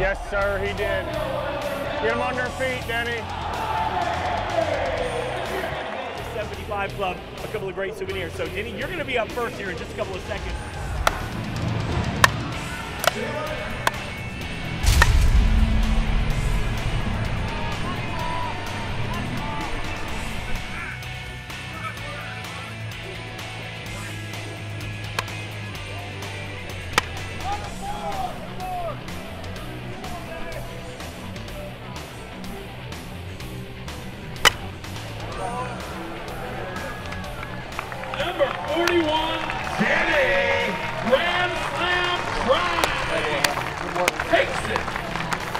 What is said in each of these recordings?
Yes, sir, he did. Get him on their feet, Denny. 75 Club, a couple of great souvenirs. So, Denny, you're going to be up first here in just a couple of seconds. Number 41, Denny Grand Slam Crine. Takes it.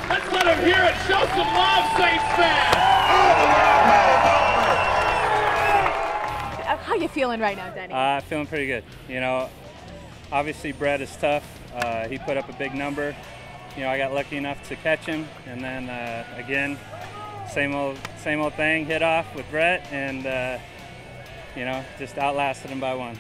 Let's let him hear it. Show some love, Saints fans. How you feeling right now, Denny? Feeling pretty good. You know, obviously Brett is tough. He put up a big number. You know, I got lucky enough to catch him, and then again, same old thing. Hit off with Brett and. You know, just outlasted him by one.